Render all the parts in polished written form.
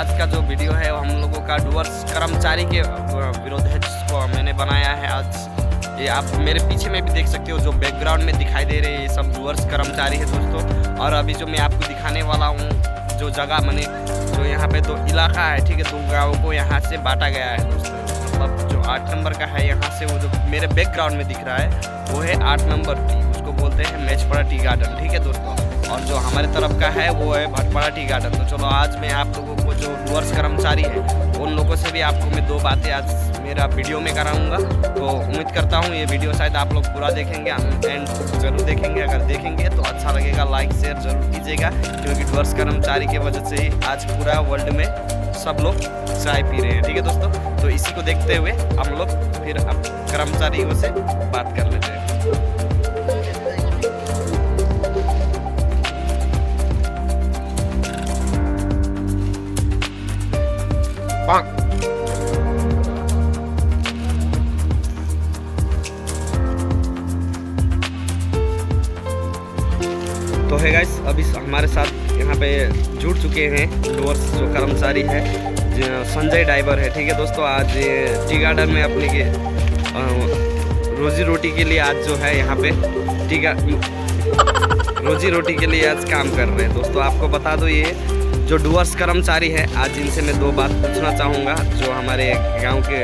आज का जो वीडियो है वो हम लोगों का डूअर्स कर्मचारी के विरोध है, जिसको मैंने बनाया है आज। ये आप मेरे पीछे में भी देख सकते हो, जो बैकग्राउंड में दिखाई दे रहे हैं, ये सब डूअर्स कर्मचारी है दोस्तों। और अभी जो मैं आपको दिखाने वाला हूँ, जो जगह मैंने जो यहाँ पे दो इलाका है, ठीक है, 2 गाँव को यहाँ से बांटा गया है दोस्तों। मतलब जो 8 नंबर का है, यहाँ से वो जो मेरे बैकग्राउंड में दिख रहा है वो है 8 नंबर टी, उसको बोलते हैं मेचपड़ा टी गार्डन, ठीक है दोस्तों। और जो हमारे तरफ का है वो है भटपाड़ा टी गार्डन। तो चलो आज मैं आप लोगों को जो डूअर्स कर्मचारी है उन लोगों से भी आपको मैं 2 बातें आज मेरा वीडियो में कराऊंगा। तो उम्मीद करता हूँ ये वीडियो शायद आप लोग पूरा देखेंगे, एंड जरूर देखेंगे। अगर देखेंगे तो अच्छा लगेगा, लाइक शेयर जरूर कीजिएगा, क्योंकि डूअर्स कर्मचारी की वजह से ही आज पूरा वर्ल्ड में सब लोग चाय पी रहे हैं, ठीक है दोस्तों। तो इसी को देखते हुए हम लोग फिर अब कर्मचारियों से बात कर लेते हैं। तो है गाइस, अभी हमारे साथ यहाँ पे जुड़ चुके हैं डूअर्स जो कर्मचारी है, संजय ड्राइवर है, ठीक है दोस्तों। आज टी गार्डन में अपने के रोजी रोटी के लिए आज जो है यहाँ पे टी गार्डन रोजी रोटी के लिए आज काम कर रहे हैं दोस्तों। आपको बता दो, ये जो डूअर्स कर्मचारी है, आज इनसे मैं 2 बात पूछना चाहूँगा। जो हमारे गांव के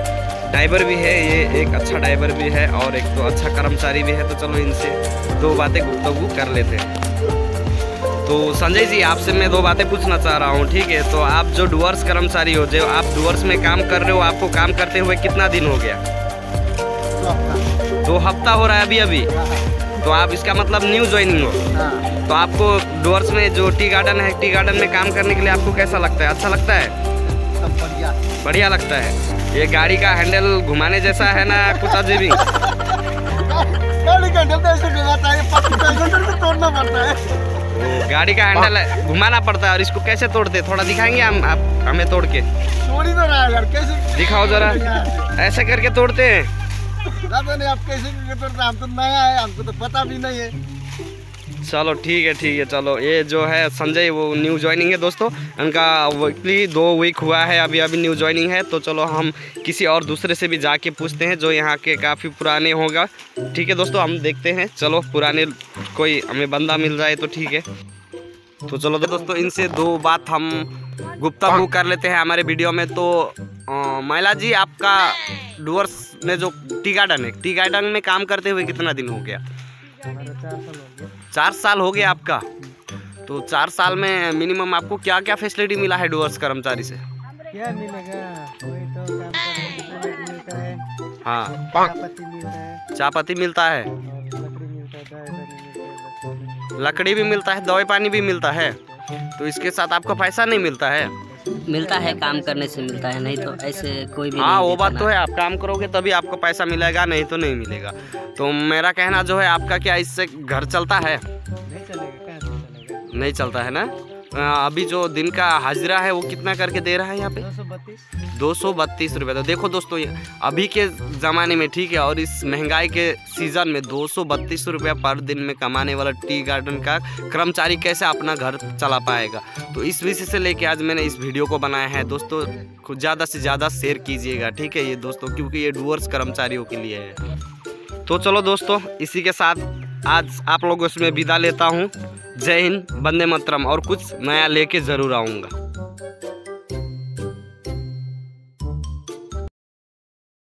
ड्राइवर भी है, ये एक अच्छा ड्राइवर भी है और एक तो अच्छा कर्मचारी भी है। तो चलो इनसे 2 बातें गुफ्तगू कर लेते हैं। तो संजय जी, आपसे मैं 2 बातें पूछना चाह रहा हूँ, ठीक है। तो आप जो डूअर्स कर्मचारी हो, जो आप डूअर्स में काम कर रहे हो, आपको काम करते हुए कितना दिन हो गया? 2 हफ्ता हो रहा है अभी। तो आप इसका मतलब न्यू ज्वाइनिंग हो। तो आपको डूअर्स में जो टी गार्डन है, टी गार्डन में काम करने के लिए आपको कैसा लगता है? अच्छा लगता है? सब बढ़िया बढ़िया लगता है। ये गाड़ी का हैंडल घुमाने जैसा है ना, कुछ अजीब ही? गाड़ी का हैंडल घुमाना पड़ता है। और इसको कैसे तोड़ते, थोड़ा दिखाएंगे हम आप हमें तोड़ के? दिखाओ जरा, ऐसे करके तोड़ते हैं? आप कैसे तोड़ते? हम तो नया है, हमको तो पता भी नहीं है। चलो ठीक है, ठीक है। चलो, ये जो है संजय, वो न्यू ज्वाइनिंग है दोस्तों। इनका वीकली 2 वीक हुआ है, अभी न्यू ज्वाइनिंग है। तो चलो हम किसी और दूसरे से भी जाके पूछते हैं, जो यहाँ के काफ़ी पुराने होगा, ठीक है दोस्तों। हम देखते हैं, चलो पुराने कोई हमें बंदा मिल जाए तो ठीक है। तो चलो दोस्तों, इनसे 2 बात हम गुप्तगू कर लेते हैं हमारे वीडियो में। तो महिला जी, आपका डूअर्स में जो टी गार्डन है, टी गार्डन में काम करते हुए कितना दिन हो गया? 4 साल हो गया आपका। तो 4 साल में मिनिमम आपको क्या क्या फैसिलिटी मिला है डूअर्स कर्मचारी से? क्या मिलेगा, कोई तो काम करने मिलता है। हाँ, चायपत्ती मिलता है, लकड़ी भी मिलता है, दवाई पानी भी मिलता है। तो इसके साथ आपको पैसा नहीं मिलता है? मिलता है, काम करने से मिलता है, नहीं तो ऐसे कोई भी। हाँ, वो बात तो है, आप काम करोगे तभी आपको पैसा मिलेगा, नहीं तो नहीं मिलेगा। तो मेरा कहना जो है, आपका क्या इससे घर चलता है? नहीं चलेगा, नहीं चलता है ना। अभी जो दिन का हाजिरा है वो कितना करके दे रहा है यहाँ पे? 232 रुपये। तो देखो दोस्तों, अभी के ज़माने में, ठीक है, और इस महंगाई के सीज़न में 232 रुपये पर दिन में कमाने वाला टी गार्डन का कर्मचारी कैसे अपना घर चला पाएगा? तो इस विषय से लेके आज मैंने इस वीडियो को बनाया है दोस्तों। खुद ज़्यादा से ज़्यादा शेयर कीजिएगा, ठीक है ये दोस्तों, क्योंकि ये डूअर्स कर्मचारियों के लिए है। तो चलो दोस्तों, इसी के साथ आज आप लोगों से मैं विदा लेता हूँ। जय हिंद, वंदे मातरम, और कुछ नया लेके ज़रूर आऊँगा।